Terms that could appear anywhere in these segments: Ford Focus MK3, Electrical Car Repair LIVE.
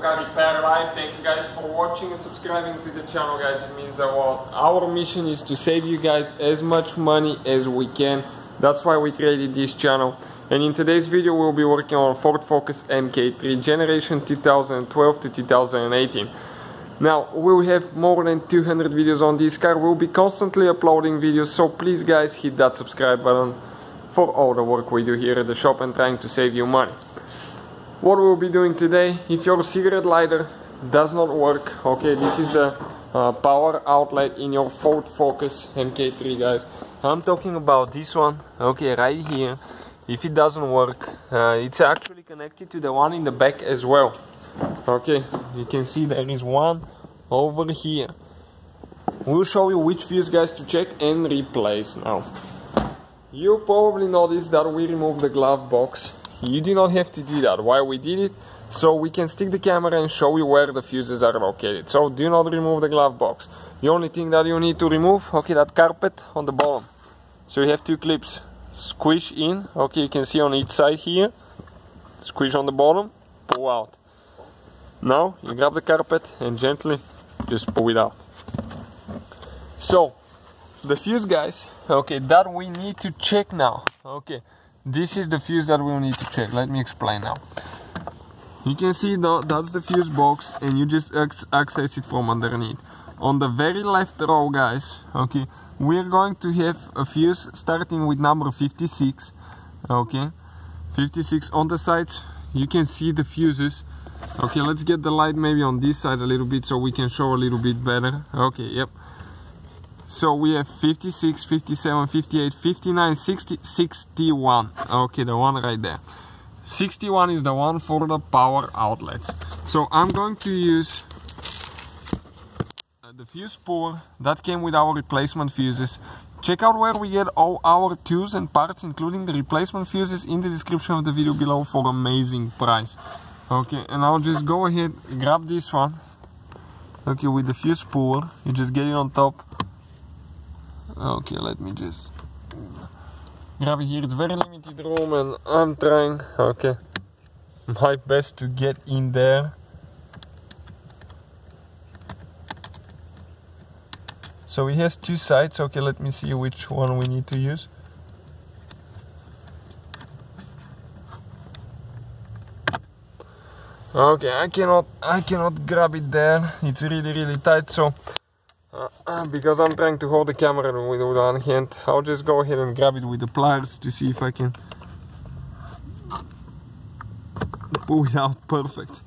Electrical Car Repair LIVE. Thank you guys for watching and subscribing to the channel, guys. It means a lot. Our mission is to save you guys as much money as we can. That's why we created this channel. And in today's video we'll be working on Ford Focus MK3 generation 2012 to 2018. Now, we'll have more than 200 videos on this car. We'll be constantly uploading videos, so please guys hit that subscribe button for all the work we do here at the shop and trying to save you money. What we'll be doing today, if your cigarette lighter does not work, okay, this is the power outlet in your Ford Focus MK3, guys. I'm talking about this one, okay, right here. If it doesn't work, it's actually connected to the one in the back as well. Okay, you can see there is one over here. We'll show you which fuse, guys, to check and replace now. You probably noticed that we removed the glove box. You do not have to do that. Why we did it? So we can stick the camera and show you where the fuses are located. So do not remove the glove box. The only thing that you need to remove, okay, that carpet on the bottom. So you have two clips. Squish in, okay, you can see on each side here. Squish on the bottom, pull out. Now you grab the carpet and gently just pull it out. So the fuse, guys, okay, that we need to check now. Okay, this is the fuse that we'll need to check. Let me explain now. You can see that's the fuse box, and you just access it from underneath. On the very left row, guys, okay, we're going to have a fuse starting with number 56. Okay, 56 on the sides. You can see the fuses. Okay, let's get the light maybe on this side a little bit so we can show a little bit better. Okay, yep. So we have 56, 57, 58, 59, 60, 61. Okay, the one right there. 61 is the one for the power outlets. So I'm going to use the fuse puller that came with our replacement fuses. Check out where we get all our tools and parts, including the replacement fuses, in the description of the video below for amazing price. Okay, and I'll just go ahead, grab this one, okay, with the fuse puller. You just get it on top. Okay, let me just grab it here. It's very limited room and I'm trying, okay, my best to get in there. So it has two sides. Okay, let me see which one we need to use. Okay, I cannot grab it there. It's really tight. So because I'm trying to hold the camera with one hand, I'll just go ahead and grab it with the pliers to see if I can pull it out perfect.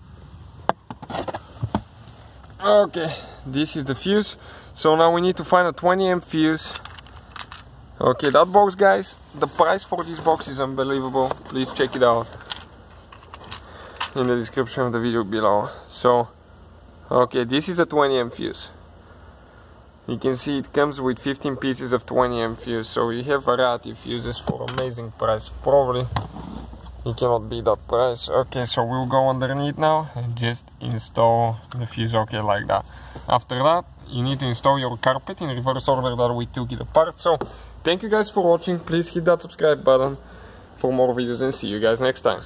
Okay, this is the fuse. So now we need to find a 20 amp fuse. Okay, that box, guys, the price for this box is unbelievable. Please check it out in the description of the video below. So, okay, this is a 20 amp fuse. You can see it comes with 15 pieces of 20 amp fuse, so you have variety of fuses for amazing price. Probably it cannot be that price. Okay, so we'll go underneath now and just install the fuse, okay, like that. After that, you need to install your carpet in reverse order that we took it apart. So, thank you guys for watching. Please hit that subscribe button for more videos and see you guys next time.